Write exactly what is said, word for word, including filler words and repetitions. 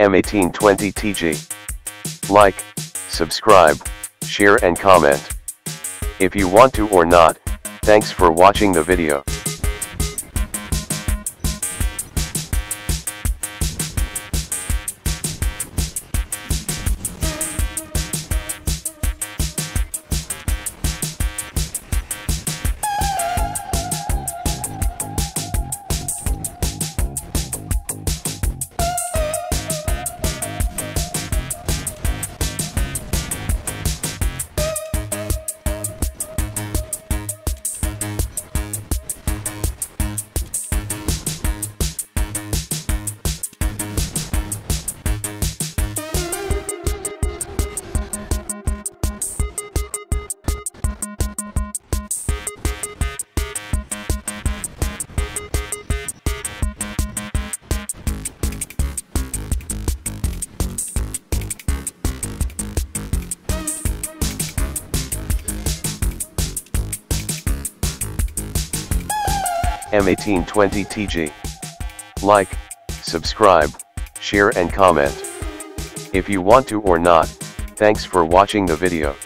M eighteen twenty T G. Like, subscribe, share and comment. If you want to or not. Thanks for watching the video. M eighteen twenty T G. Like, subscribe, share and comment. If you want to or not, thanks for watching the video.